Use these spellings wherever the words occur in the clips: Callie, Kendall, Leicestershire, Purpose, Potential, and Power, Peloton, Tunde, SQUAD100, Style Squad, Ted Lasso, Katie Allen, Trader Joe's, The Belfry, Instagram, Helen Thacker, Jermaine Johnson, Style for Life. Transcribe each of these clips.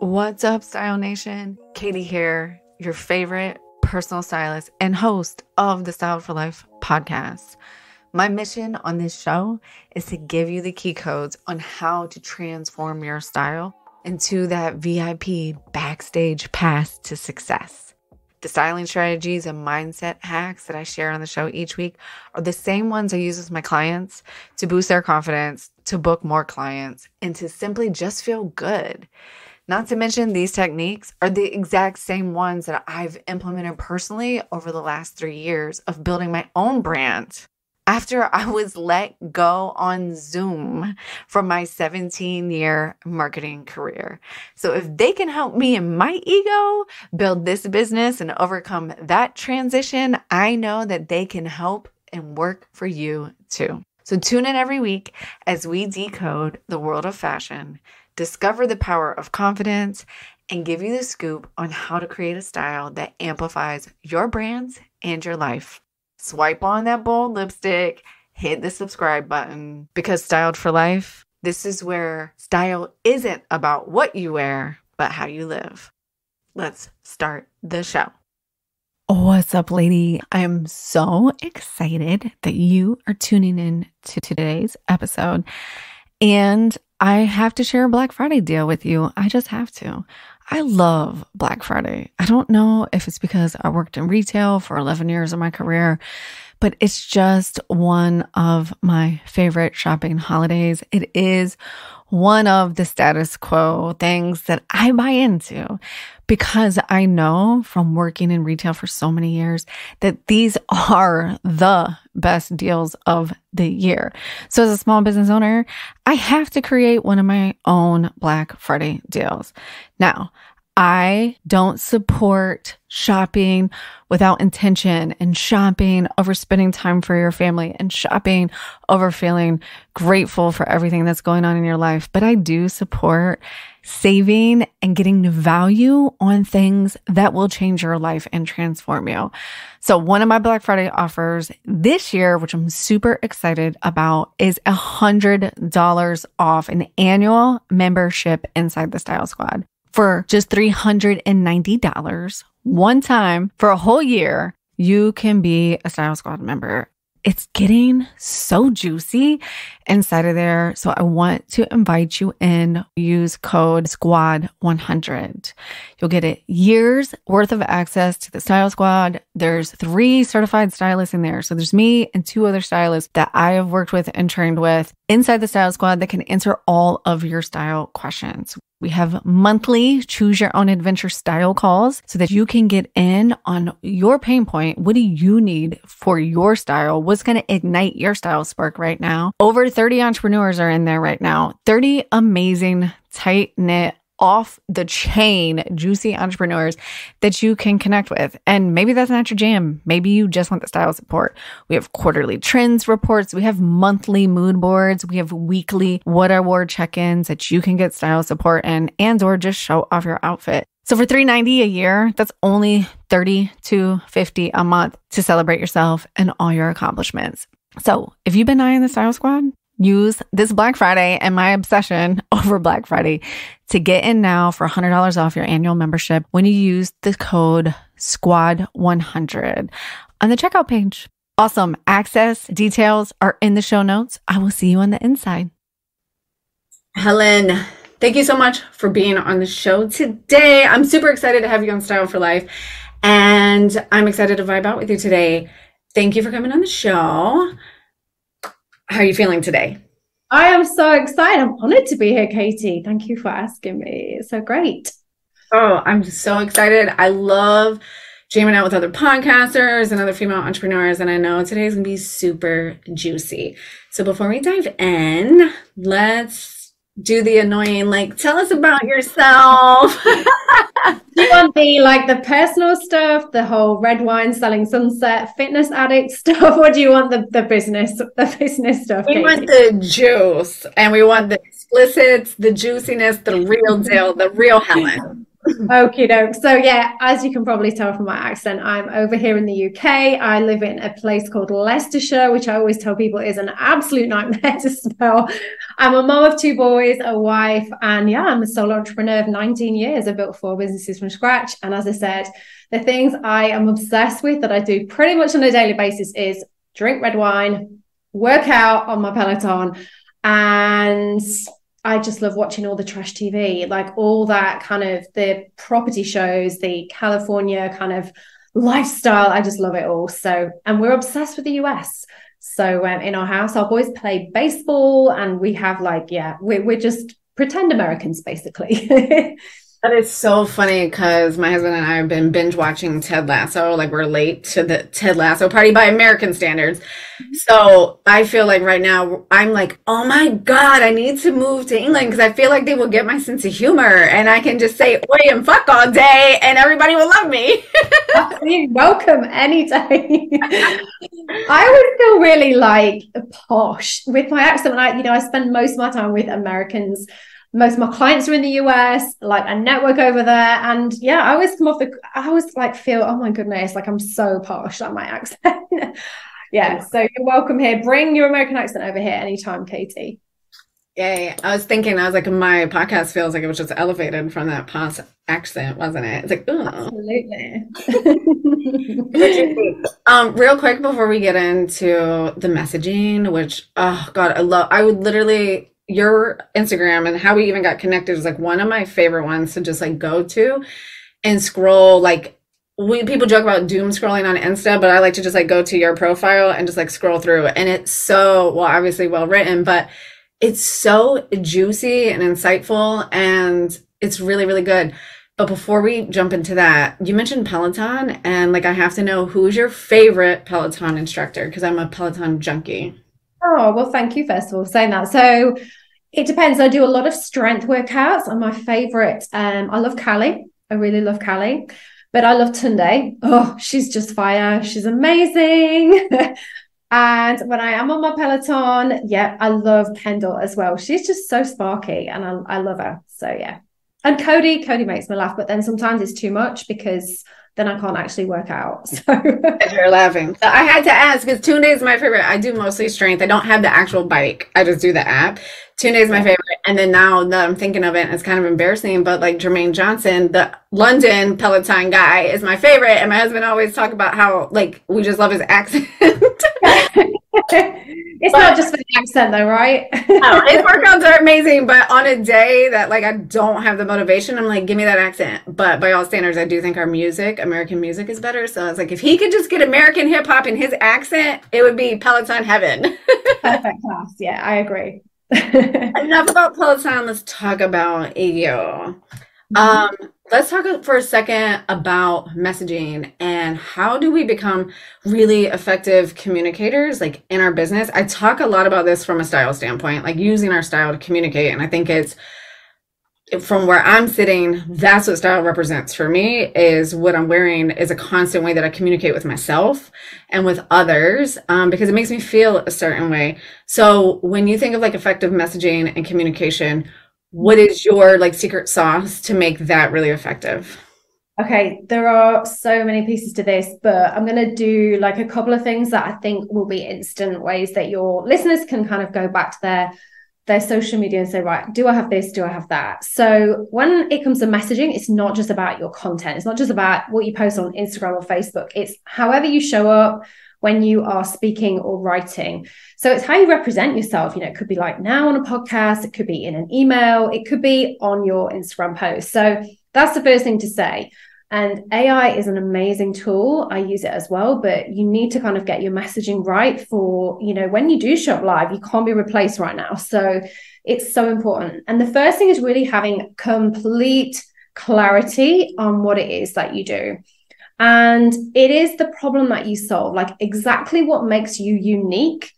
What's up, Style Nation? Katie here, your favorite personal stylist and host of the Style for Life podcast. My mission on this show is to give you the key codes on how to transform your style into that VIP backstage pass to success. The styling strategies and mindset hacks that I share on the show each week are the same ones I use with my clients to boost their confidence, to book more clients, and to simply just feel good. Not to mention, these techniques are the exact same ones that I've implemented personally over the last 3 years of building my own brand. After I was let go on Zoom from my 17-year marketing career. So if they can help me and my ego build this business and overcome that transition, I know that they can help and work for you too. So tune in every week as we decode the world of fashion, discover the power of confidence, and give you the scoop on how to create a style that amplifies your brands and your life. Swipe on that bold lipstick, hit the subscribe button, because Styled for Life, this is where style isn't about what you wear, but how you live. Let's start the show. What's up, lady? I am so excited that you are tuning in to today's episode. And I have to share a Black Friday deal with you. I just have to. I love Black Friday. I don't know if it's because I worked in retail for 11 years of my career, but it's just one of my favorite shopping holidays. It is one of the status quo things that I buy into because I know from working in retail for so many years that these are the best deals of the year. So as a small business owner, I have to create one of my own Black Friday deals. Now, I don't support shopping without intention and shopping over spending time for your family and shopping over feeling grateful for everything that's going on in your life. But I do support saving and getting the value on things that will change your life and transform you. So one of my Black Friday offers this year, which I'm super excited about, is $100 off an annual membership inside the Style Squad. For just $390, one time for a whole year, you can be a Style Squad member. It's getting so juicy inside of there. So I want to invite you in. Use code SQUAD100. You'll get a year's worth of access to the Style Squad. There's 3 certified stylists in there. So there's me and 2 other stylists that I have worked with and trained with inside the Style Squad that can answer all of your style questions. We have monthly choose your own adventure style calls so that you can get in on your pain point. What do you need for your style? What's going to ignite your style spark right now? Over 30 entrepreneurs are in there right now. 30 amazing, tight-knit, off the chain, juicy entrepreneurs that you can connect with. And maybe that's not your jam. Maybe you just want the style support. We have quarterly trends reports. We have monthly mood boards. We have weekly what I wore check-ins that you can get style support in and or just show off your outfit. So for $390 a year, that's only $32.50 a month to celebrate yourself and all your accomplishments. So if you've been eyeing the Style Squad, use this Black Friday and my obsession over Black Friday to get in now for $100 off your annual membership when you use the code SQUAD100 on the checkout page. Awesome. Access details are in the show notes. I will see you on the inside. Helen, thank you so much for being on the show today. I'm super excited to have you on Style for Life, and I'm excited to vibe out with you today. Thank you for coming on the show. How are you feeling today? I am so excited. I'm honored to be here, Katie. Thank you for asking me. It's so great. Oh, I'm so excited. I love jamming out with other podcasters and other female entrepreneurs, and I know today's going to be super juicy. So before we dive in, let's do the annoying, like, tell us about yourself. Do you want the, like, the personal stuff, the whole red wine, selling sunset, fitness addict stuff? Or do you want the business stuff? We want the juice, and we want the explicits, the juiciness, the real deal, the real Helen. Okie doke. So yeah, as you can probably tell from my accent, I'm over here in the UK. I live in a place called Leicestershire, which I always tell people is an absolute nightmare to spell. I'm a mom of 2 boys, a wife, and yeah, I'm a solo entrepreneur of 19 years. I built 4 businesses from scratch. And as I said, the things I am obsessed with that I do pretty much on a daily basis is drink red wine, work out on my Peloton, and I just love watching all the trash TV, like all that kind of the property shows, the California kind of lifestyle. I just love it all. So, and we're obsessed with the US. So in our house, our boys play baseball and we have like, yeah, we're just pretend Americans basically. That is so funny because my husband and I have been binge watching Ted Lasso. Like we're late to the Ted Lasso party by American standards. So I feel like right now I'm like, oh my God, I need to move to England because I feel like they will get my sense of humor and I can just say oi and fuck all day and everybody will love me. Welcome any day. I would feel really like posh with my accent. And I spend most of my time with Americans. Most of my clients are in the US, like I network over there. And yeah, I always like feel, oh my goodness, like I'm so posh on my accent. Yeah. So you're welcome here. Bring your American accent over here anytime, Katie. Yay. I was like, my podcast feels like it was just elevated from that posh accent, wasn't it? It's like, oh. Absolutely. Real quick before we get into the messaging, which, oh God, I would literally, your Instagram and how we even got connected is like one of my favorite ones to just like go to and scroll. Like people joke about doom scrolling on Insta, but I like to just like go to your profile and just like scroll through. And it's so obviously well written, but it's so juicy and insightful and it's really, really good. But before we jump into that, you mentioned Peloton and like, I have to know who's your favorite Peloton instructor because I'm a Peloton junkie. Oh, well, thank you, first of all, for saying that. So it depends. I do a lot of strength workouts and my favorite, I love Callie. I really love Callie, but I love Tunde. Oh, she's just fire. She's amazing. And when I am on my Peloton, yeah, I love Kendall as well. She's just so sparky and I love her. So yeah. And Cody makes me laugh, but then sometimes it's too much because then I can't actually work out. So you're laughing. I had to ask because Tunde is my favorite. I do mostly strength. I don't have the actual bike. I just do the app. Tunde is my favorite. And then now that I'm thinking of it, it's kind of embarrassing, but like Jermaine Johnson, the London Peloton guy is my favorite. And my husband always talk about how like, we just love his accent. It's not just for the accent though, right? No, his workouts are amazing, but on a day that like I don't have the motivation, I'm like, give me that accent. But by all standards, I do think our music, American music, is better. So I was like, if he could just get American hip hop in his accent, it would be Peloton heaven. Perfect class. Yeah, I agree. Enough about Peloton. Let's talk about you. Let's talk for a second about messaging and how do we become really effective communicators, like in our business. I talk a lot about this from a style standpoint, like using our style to communicate. And I think it's from where I'm sitting, that's what style represents for me, is what I'm wearing is a constant way that I communicate with myself and with others, because it makes me feel a certain way. So when you think of like effective messaging and communication, what is your like secret sauce to make that really effective? Okay, there are so many pieces to this, but I'm going to do like a couple of things that I think will be instant ways that your listeners can kind of go back to their social media and say, right, do I have this? Do I have that? So when it comes to messaging, it's not just about your content. It's not just about what you post on Instagram or Facebook. It's however you show up when you are speaking or writing. So it's how you represent yourself. You know, it could be like now on a podcast, it could be in an email, it could be on your Instagram post. So that's the first thing to say. And AI is an amazing tool. I use it as well, but you need to kind of get your messaging right for, you know, when you do show up live, you can't be replaced right now. So it's so important. And the first thing is really having complete clarity on what it is that you do. And it is the problem that you solve, like exactly what makes you unique,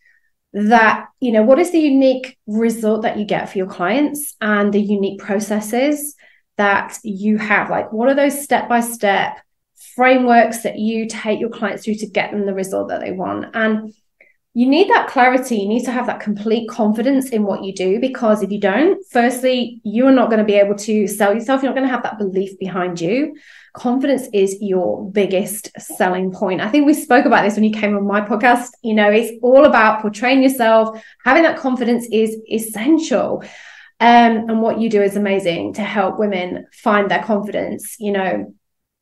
that, you know, what is the unique result that you get for your clients and the unique processes that you have? Like, what are those step-by-step frameworks that you take your clients through to get them the result that they want? And you need that clarity. You need to have that complete confidence in what you do, because if you don't, firstly, you are not going to be able to sell yourself. You're not going to have that belief behind you. Confidence is your biggest selling point. I think we spoke about this when you came on my podcast. You know, it's all about portraying yourself. Having that confidence is essential. And what you do is amazing to help women find their confidence, you know,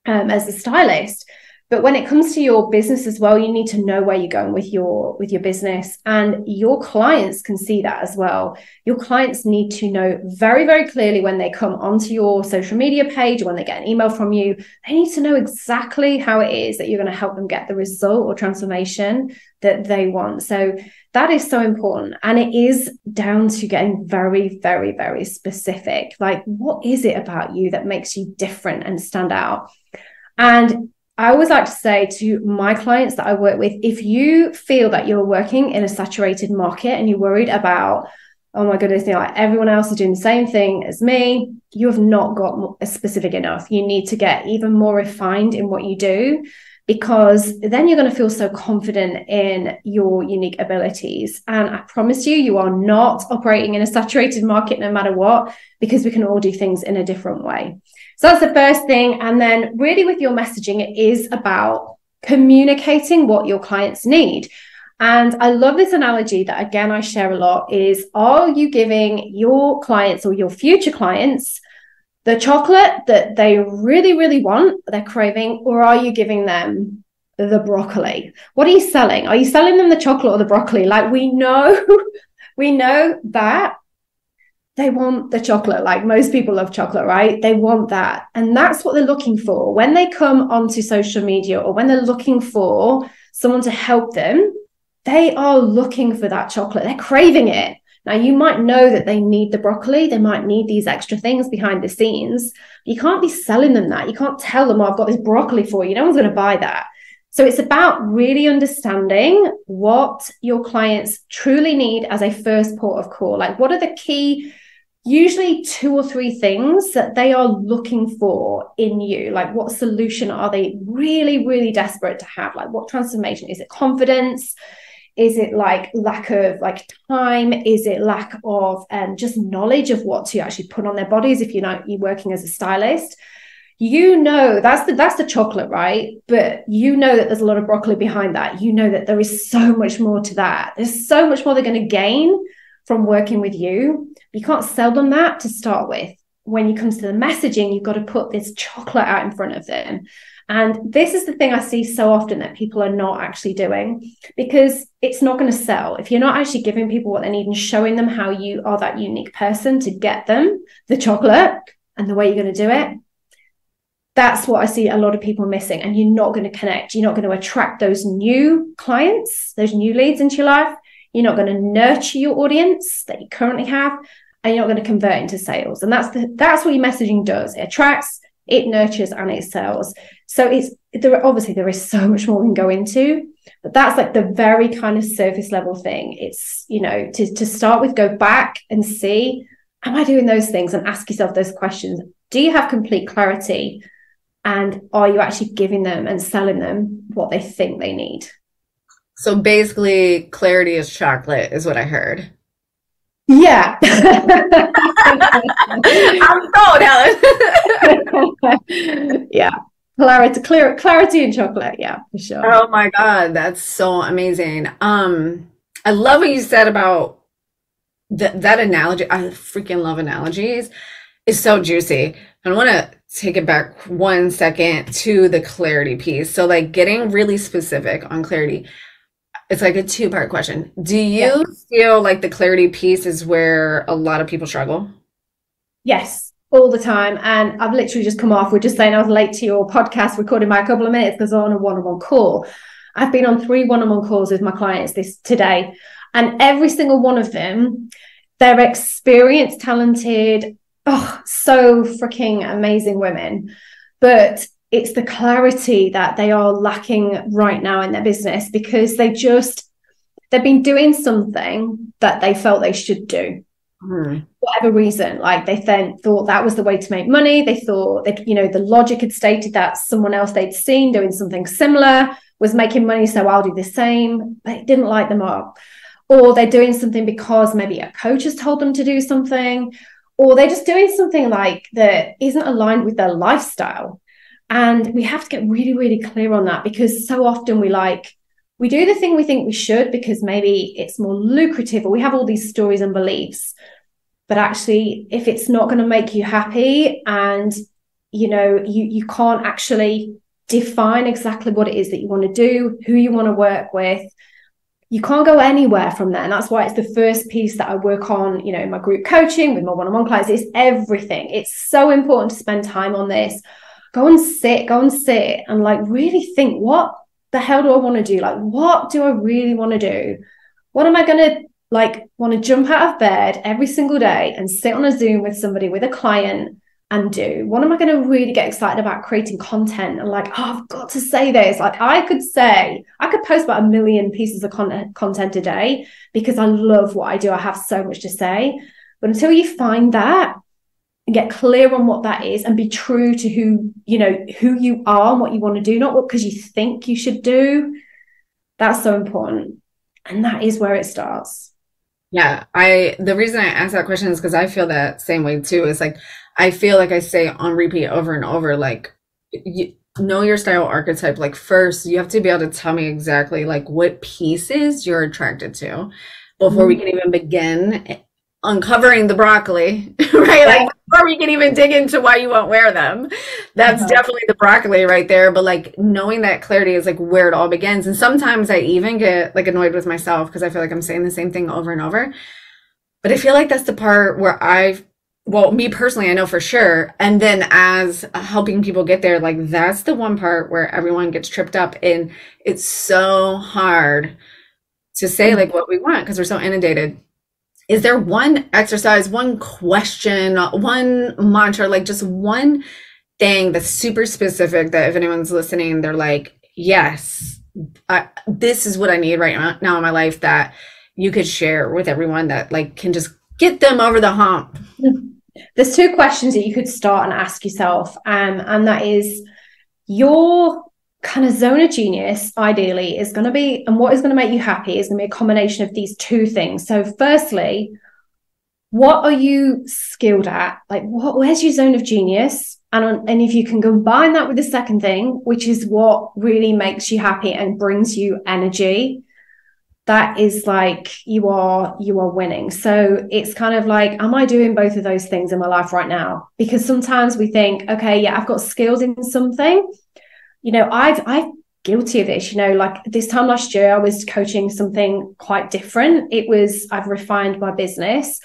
as a stylist. But when it comes to your business as well, you need to know where you're going with your business, and your clients can see that as well. Your clients need to know very, very clearly when they come onto your social media page, or when they get an email from you, they need to know exactly how it is that you're going to help them get the result or transformation that they want. So that is so important. And it is down to getting very, very, very specific. Like, what is it about you that makes you different and stand out? And I always like to say to my clients that I work with, if you feel that you're working in a saturated market and you're worried about, oh my goodness, you know, like everyone else is doing the same thing as me, you have not got specific enough. You need to get even more refined in what you do, because then you're going to feel so confident in your unique abilities. And I promise you, you are not operating in a saturated market no matter what, because we can all do things in a different way. So that's the first thing. And then really with your messaging, it is about communicating what your clients need. And I love this analogy that, again, I share a lot is, are you giving your clients or your future clients the chocolate that they really, really want, they're craving, or are you giving them the broccoli? What are you selling? Are you selling them the chocolate or the broccoli? Like, we know that they want the chocolate. Like, most people love chocolate, right? They want that. And that's what they're looking for. When they come onto social media, or when they're looking for someone to help them, they are looking for that chocolate. They're craving it. Now, you might know that they need the broccoli. They might need these extra things behind the scenes. You can't be selling them that. You can't tell them, oh, I've got this broccoli for you. No one's going to buy that. So it's about really understanding what your clients truly need as a first port of call. Like, what are the key, usually 2 or 3 things that they are looking for in you? Like, what solution are they really, really desperate to have? Like, what transformation? Is it confidence? Is it like lack of like time? Is it lack of just knowledge of what to actually put on their bodies? If you're working as a stylist, you know, that's the chocolate, right? But you know that there's a lot of broccoli behind that. You know that there is so much more to that. There's so much more they're going to gain from working with you. You can't sell them that to start with. When it comes to the messaging, you've got to put this chocolate out in front of them. And this is the thing I see so often that people are not actually doing, because it's not going to sell. If you're not actually giving people what they need and showing them how you are that unique person to get them the chocolate and the way you're going to do it, that's what I see a lot of people missing. And you're not going to connect. You're not going to attract those new clients, those new leads into your life. You're not going to nurture your audience that you currently have, and you're not going to convert into sales. And that's what your messaging does. It attracts, it nurtures, and it sells. So there is so much more we can go into, but that's like the very kind of surface level thing. It's, you know, to start with, go back and see, am I doing those things? And ask yourself those questions. Do you have complete clarity? And are you actually giving them and selling them what they think they need? So basically, clarity is chocolate is what I heard. Yeah. I'm sold, Helen. Yeah. Clarity and chocolate. Yeah, for sure. Oh my God. That's so amazing. I love what you said about that analogy. I freaking love analogies. It's so juicy. I want to take it back 1 second to the clarity piece. So like getting really specific on clarity, it's like a 2-part question. Do you feel like the clarity piece is where a lot of people struggle? Yes, all the time. And I've literally just come off. We're just saying I was late to your podcast, recording by a couple of minutes because I'm on a one-on-one call. I've been on 3 one-on-one calls with my clients today, and every single one of them, they're experienced, talented, so freaking amazing women, but it's the clarity that they are lacking right now in their business, because they've been doing something that they felt they should do. Whatever reason, like they thought that was the way to make money. They thought that, you know, the logic had stated that someone else they'd seen doing something similar was making money, so I'll do the same. They didn't light them up. Or they're doing something because maybe a coach has told them to do something, or they're just doing something like that isn't aligned with their lifestyle. And we have to get really, really clear on that, because so often we do the thing we think we should because maybe it's more lucrative, or we have all these stories and beliefs. But actually, if it's not going to make you happy, and you can't actually define exactly what it is that you want to do, who you want to work with, you can't go anywhere from there. And that's why it's the first piece that I work on, in my group coaching with my one-on-one clients. It's everything. It's so important to spend time on this. Go and sit and really think, what the hell do I want to do? What do I really want to do? What am I going to want to jump out of bed every single day and sit on a Zoom with somebody, with a client, and do? What am I going to really get excited about creating content? And I've got to say this. I could post about 1 million pieces of content a day because I love what I do. I have so much to say. But until you find that and get clear on what that is, and be true to who you are and what you want to do, not what because you think you should do, that's so important. And that is where it starts. Yeah. The reason I asked that question is because I feel that same way too. It's I feel like I say on repeat over and over, you know your style archetype. First, you have to be able to tell me exactly what pieces you're attracted to before we can even begin uncovering the broccoli, right? Before we can even dig into why you won't wear them. That's definitely the broccoli right there. But knowing that clarity is where it all begins. And sometimes I even get annoyed with myself because I feel like I'm saying the same thing over and over. But I feel like that's the part where me personally, I know for sure. And then as helping people get there, that's the one part where everyone gets tripped up, and it's so hard to say what we want because we're so inundated. Is there one exercise, one question, one mantra, just one thing that's super specific that if anyone's listening, they're yes, this is what I need right now in my life, that you could share with everyone that can just get them over the hump? There's two questions that you could start and ask yourself. And that is, your kind of zone of genius ideally is going to be, and what is going to make you happy is going to be a combination of these two things. So firstly, what are you skilled at? Where's your zone of genius? And if you can combine that with the second thing, which is what really makes you happy and brings you energy, that is you are winning. So it's am I doing both of those things in my life right now? Because sometimes we think, okay, yeah, I've got skills in something. I'm guilty of this, this time last year, I was coaching something quite different. I've refined my business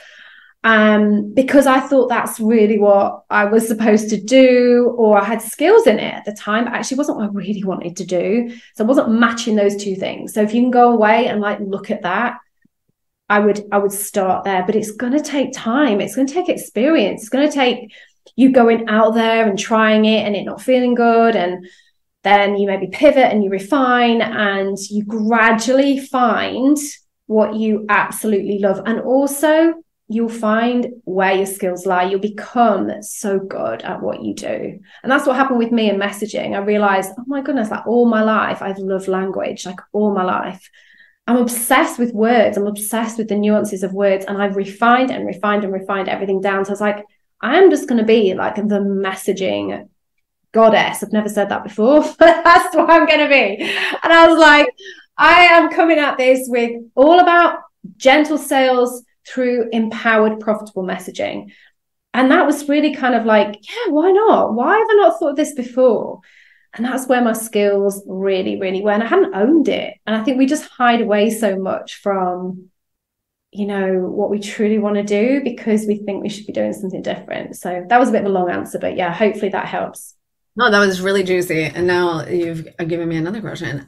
because I thought that's really what I was supposed to do, or I had skills in it at the time, but actually wasn't what I really wanted to do. So I wasn't matching those two things. So if you can go away and look at that, I would start there, but it's going to take time. It's going to take experience. It's going to take you going out there and trying it and it not feeling good. And then you maybe pivot and you refine and you gradually find what you absolutely love. And also you'll find where your skills lie. You'll become so good at what you do. And that's what happened with me in messaging. I realized, oh my goodness, all my life, I've loved language, all my life. I'm obsessed with words. I'm obsessed with the nuances of words. And I've refined and refined and refined everything down. So I was I'm just going to be the messaging goddess. I've never said that before, but that's what I'm going to be. And I was I am coming at this with all about gentle sales through empowered, profitable messaging. And that was really yeah, why not? Why have I not thought of this before? And that's where my skills really, really were. And I hadn't owned it. And I think we just hide away so much from what we truly want to do because we think we should be doing something different. So that was a bit of a long answer, but yeah, hopefully that helps. No, that was really juicy. And now you've given me another question.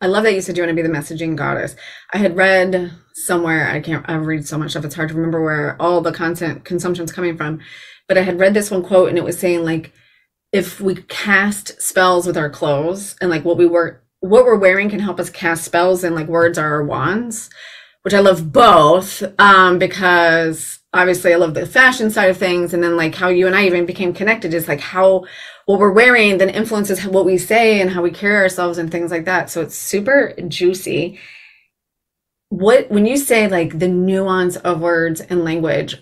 I love that you said you want to be the messaging goddess. I had read somewhere, I read so much stuff, it's hard to remember where all the content consumption is coming from, but I had read this one quote and it was saying if we cast spells with our clothes and what we're wearing can help us cast spells, and words are our wands, which I love both because obviously I love the fashion side of things. And then like how you and I even became connected is like how what we're wearing then influences what we say and how we carry ourselves and things like that. So it's super juicy. What, when you say like the nuance of words and language,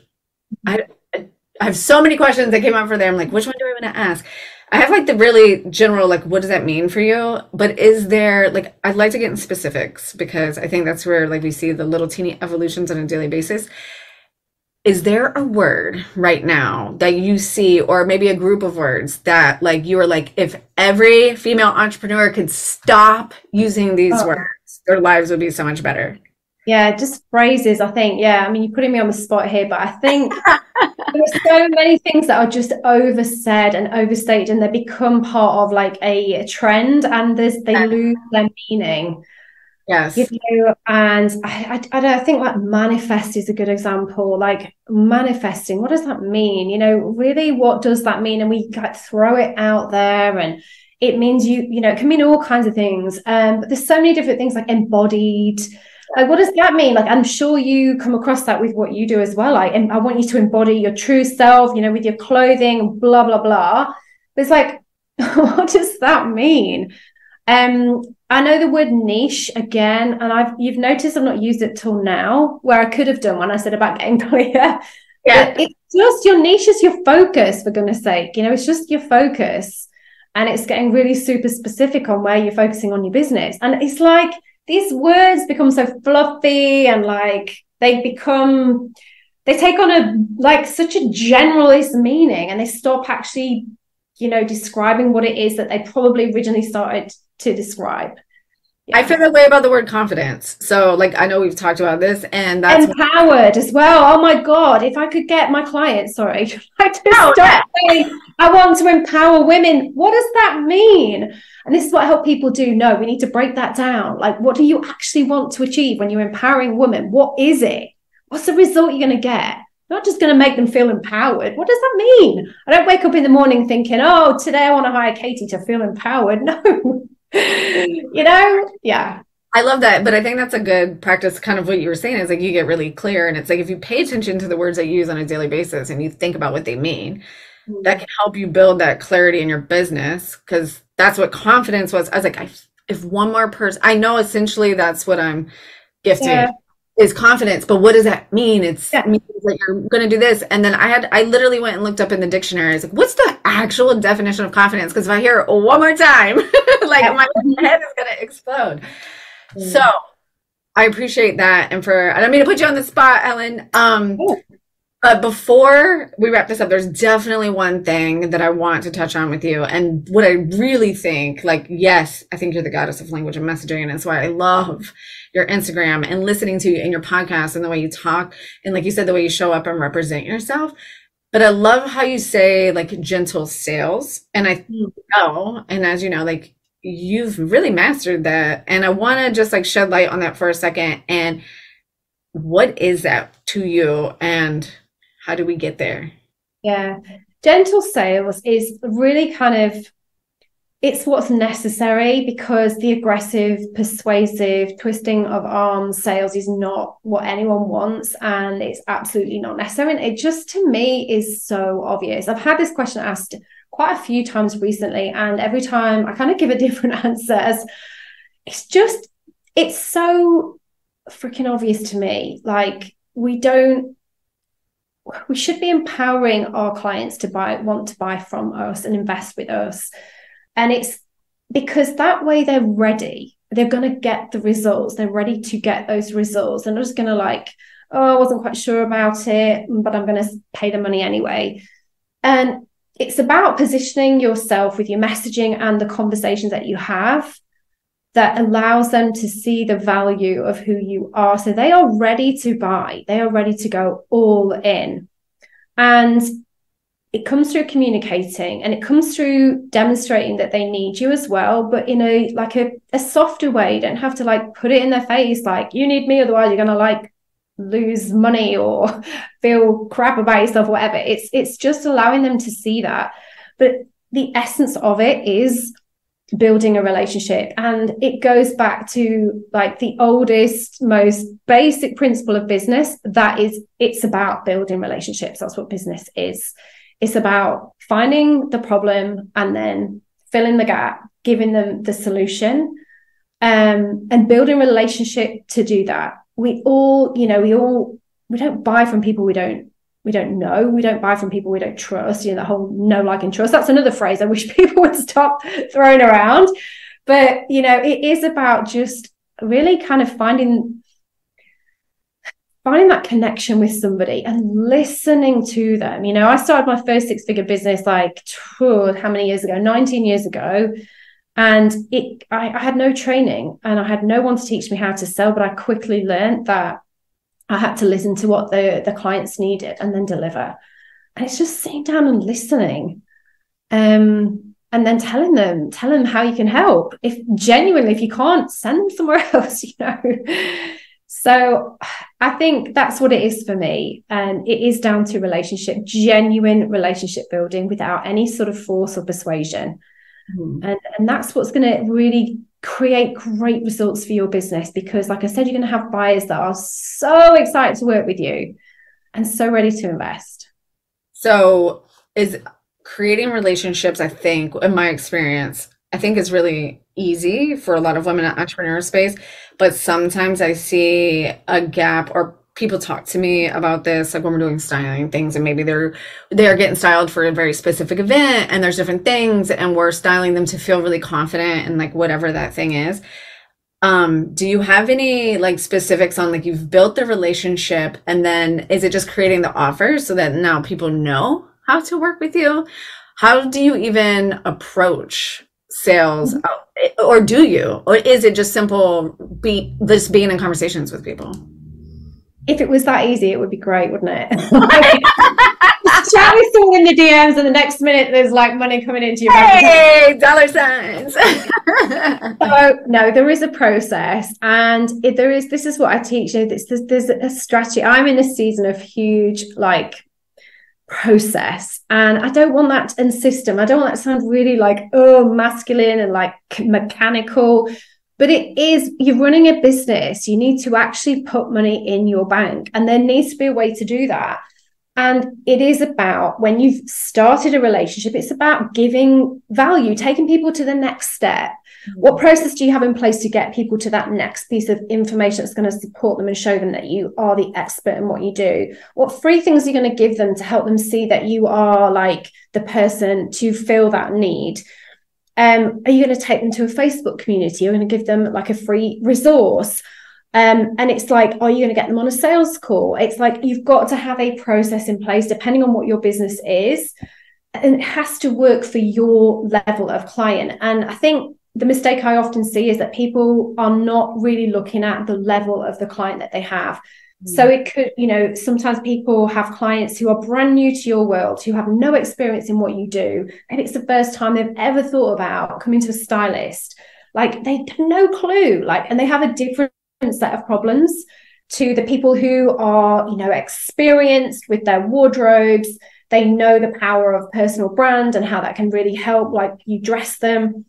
I have so many questions that came up for there. I'm like, which one do I want to ask? I have like the really general, like, what does that mean for you? But is there, like, I'd like to get in specifics because I think that's where like we see the little teeny evolutions on a daily basis. Is there a word right now that you see, or maybe a group of words that like you are like, if every female entrepreneur could stop using these words, their lives would be so much better? Yeah, just phrases, I think. Yeah, I mean, you're putting me on the spot here, but I think there's so many things that are just oversaid and overstated, and they become part of like a trend, and they lose their meaning. Yes. You know, and I think like manifest is a good example. Like manifesting, what does that mean? You know, really, what does that mean? And we like throw it out there, and it means you know, it can mean all kinds of things. But there's so many different things, like embodied. Like, what does that mean? Like, I'm sure you come across that with what you do as well. Like, I want you to embody your true self, you know, with your clothing, blah, blah, blah. But it's like, what does that mean? I know the word niche again, and you've noticed I've not used it till now, where I could have done when I said about getting clear. Yeah. It's just your niche is your focus, for goodness sake. You know, it's just your focus. And it's getting really super specific on where you're focusing on your business. And it's like, these words become so fluffy, and like they take on a like such a generalist meaning, and they stop actually, you know, describing what it is that they probably originally started to describe. Yeah. I feel that way about the word confidence. So like, I know we've talked about this, and that's empowered as well. Oh my God. If I could get my clients, sorry, I just stop saying, I want to empower women. What does that mean? And this is what I help people do. No, we need to break that down. Like, what do you actually want to achieve when you're empowering women? What is it? What's the result you're going to get? Not just going to make them feel empowered. What does that mean? I don't wake up in the morning thinking, oh, today I want to hire Katie to feel empowered. No. You know? Yeah. I love that. But I think that's a good practice. Kind of what you were saying is like, you get really clear, and it's like, if you pay attention to the words that you use on a daily basis and you think about what they mean, that can help you build that clarity in your business. Cause that's what confidence was. I was like, if one more person, I know essentially that's what I'm gifting is confidence, but what does that mean? It means that you're going to do this. And then I literally went and looked up in the dictionary. I was like, what's the actual definition of confidence? Cause if I hear it one more time, like my head is going to explode. Mm. So I appreciate that. And I don't mean to put you on the spot, Helen. But before we wrap this up, there's definitely one thing that I want to touch on with you. And what I really think, like, yes, I think you're the goddess of language and messaging. And that's why I love your Instagram and listening to you and your podcast and the way you talk. And like you said, the way you show up and represent yourself. But I love how you say like gentle sales. And I know, and as you know, like you've really mastered that. And I want to just like shed light on that for a second. And what is that to you? And how do we get there? Yeah. Gentle sales is really kind of, it's what's necessary, because the aggressive, persuasive, twisting of arms sales is not what anyone wants, and it's absolutely not necessary. And it just, to me, is so obvious. I've had this question asked quite a few times recently, and every time I kind of give a different answer. It's so freaking obvious to me. Like, we should be empowering our clients to want to buy from us and invest with us. And it's because that way they're ready. They're going to get the results. They're ready to get those results. They're not just going to like, oh, I wasn't quite sure about it, but I'm going to pay the money anyway. And it's about positioning yourself with your messaging and the conversations that you have that allows them to see the value of who you are. So they are ready to buy. They are ready to go all in. And it comes through communicating, and it comes through demonstrating that they need you as well, but in a like a softer way. You don't have to like put it in their face, like, you need me, otherwise you're going to like lose money or feel crap about yourself, whatever. It's just allowing them to see that. But the essence of it is building a relationship. And it goes back to like the oldest, most basic principle of business. That is, it's about building relationships. That's what business is. It's about finding the problem and then filling the gap, giving them the solution, and building relationship to do that. We all, you know, we don't buy from people we don't know. We don't buy from people we don't trust. You know, the whole know, like, and trust. That's another phrase I wish people would stop throwing around. But, you know, it is about just really kind of finding that connection with somebody and listening to them. You know, I started my first six-figure business like, how many years ago? 19 years ago. And I had no training and I had no one to teach me how to sell, but I quickly learned that I had to listen to what the clients needed and then deliver. And it's just sitting down and listening, and then telling them how you can help. If genuinely, if you can't, send them somewhere else, you know. So I think that's what it is for me. And it is down to relationship, genuine relationship building without any sort of force or persuasion. Mm-hmm. And that's what's going to really create great results for your business, because like I said, you're going to have buyers that are so excited to work with you and so ready to invest. So is creating relationships, I think, in my experience, I think is really easy for a lot of women in the entrepreneur space, but sometimes I see a gap, or people talk to me about this, like when we're doing styling things, and maybe they're getting styled for a very specific event, and there's different things, and we're styling them to feel really confident and like whatever that thing is. Do you have any like specifics on like you've built the relationship, and then is it just creating the offer so that now people know how to work with you? How do you even approach sales? Mm-hmm. Or do you? Or is it just simple just being in conversations with people? If it was that easy, it would be great, wouldn't it? Chat with someone in the DMs, and the next minute there's like money coming into your bank. Hey, dollar signs. So no, there is a process, and this is what I teach. There's a strategy. I'm in a season of huge like process, and I don't want that and system. I don't want that to sound really like masculine and like mechanical. But it is, you're running a business, you need to actually put money in your bank. And there needs to be a way to do that. And it is about, when you've started a relationship, it's about giving value, taking people to the next step. What process do you have in place to get people to that next piece of information that's going to support them and show them that you are the expert in what you do? What free things are you going to give them to help them see that you are like the person to fill that need? Are you going to take them to a Facebook community? Are you going to give them like a free resource? And it's like, are you going to get them on a sales call? It's like, you've got to have a process in place depending on what your business is. And it has to work for your level of client. And I think the mistake I often see is that people are not really looking at the level of the client that they have. Mm-hmm. So it could, you know, sometimes people have clients who are brand new to your world, who have no experience in what you do. And it's the first time they've ever thought about coming to a stylist. Like they have no clue, like, and they have a different set of problems to the people who are, you know, experienced with their wardrobes. They know the power of personal brand and how that can really help, like you dress them.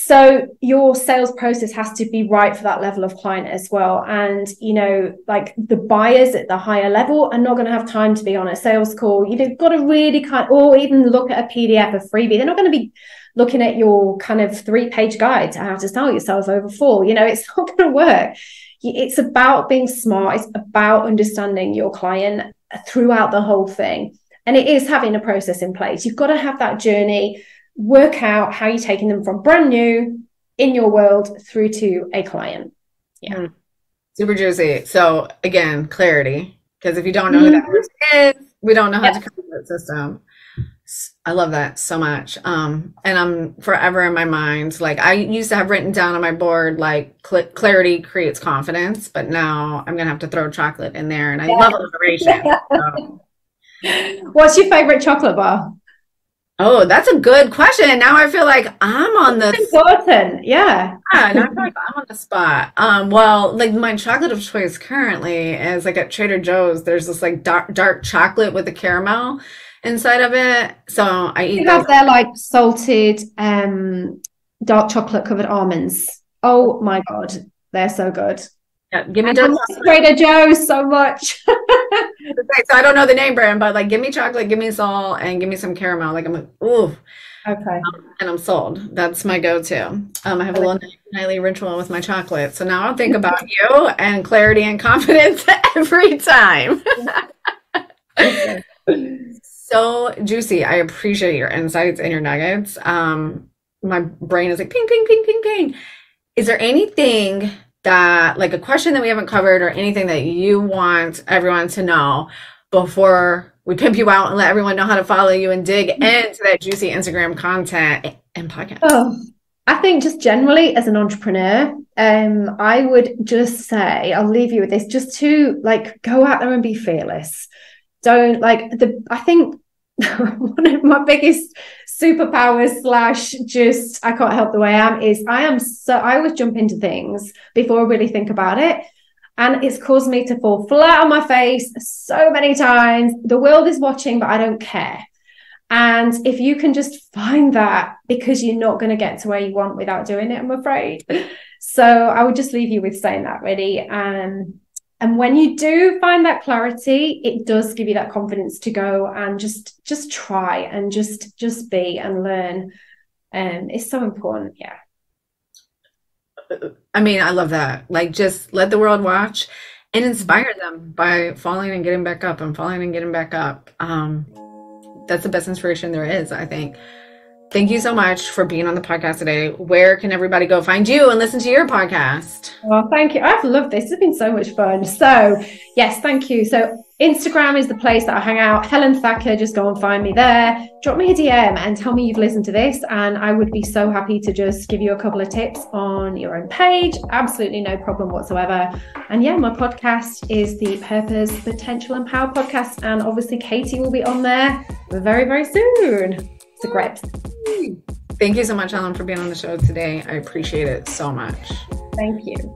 So your sales process has to be right for that level of client as well. And, you know, like the buyers at the higher level are not going to have time to be on a sales call. You've got to really or even look at a PDF, a freebie. They're not going to be looking at your kind of 3-page guide to how to sell yourself over 4. You know, it's not going to work. It's about being smart. It's about understanding your client throughout the whole thing. And it is having a process in place. You've got to have that journey. Work out how you're taking them from brand new in your world through to a client. Yeah. Super juicy. So again, clarity. Because if you don't know who that person is, we don't know how to come to that system. I love that so much. And I'm forever in my mind. Like I used to have written down on my board, like clarity creates confidence, but now I'm going to have to throw chocolate in there. And I love alliteration. So. What's your favorite chocolate bar? Oh, that's a good question. Now I feel like I'm on the spot. Yeah, now I feel like I'm on the spot. Well, like my chocolate of choice currently is like at Trader Joe's. There's this like dark chocolate with the caramel inside of it. So I eat. You have their like salted dark chocolate covered almonds. Oh my God, they're so good. Yeah, give me Trader Joe's so much. Okay, so I don't know the name brand, but like, give me chocolate, give me salt, and give me some caramel. Like, I'm like, ooh. Okay. And I'm sold. That's my go-to. I have a little nightly ritual with my chocolate. So now I'll think about you and clarity and confidence every time. So juicy. I appreciate your insights and your nuggets. My brain is like, ping, ping, ping, ping, ping. Is there anything that, like a question that we haven't covered or anything that you want everyone to know before we pimp you out and let everyone know how to follow you and dig into that juicy Instagram content and podcast? Oh, I think just generally as an entrepreneur, I would just say, I'll leave you with this, just to like go out there and be fearless. Don't like the, I think one of my biggest superpowers slash just I can't help the way I am is I always jump into things before I really think about it. And it's caused me to fall flat on my face so many times. The world is watching, but I don't care. And if you can just find that, because you're not going to get to where you want without doing it, I'm afraid. So I would just leave you with saying that, really. And when you do find that clarity, it does give you that confidence to go and just try and just be and learn. It's so important. Yeah. I mean, I love that. Like, just let the world watch and inspire them by falling and getting back up and falling and getting back up. That's the best inspiration there is, I think. Thank you so much for being on the podcast today. Where can everybody go find you and listen to your podcast? Well, thank you. I've loved this. It's been so much fun. So yes, thank you. So Instagram is the place that I hang out. Helen Thacker, just go and find me there. Drop me a DM and tell me you've listened to this. And I would be so happy to just give you a couple of tips on your own page. Absolutely no problem whatsoever. And yeah, my podcast is the Purpose, Potential, and Power podcast. And obviously Katie will be on there very, very soon. It's a great. Thank you so much, Helen, for being on the show today. I appreciate it so much. Thank you.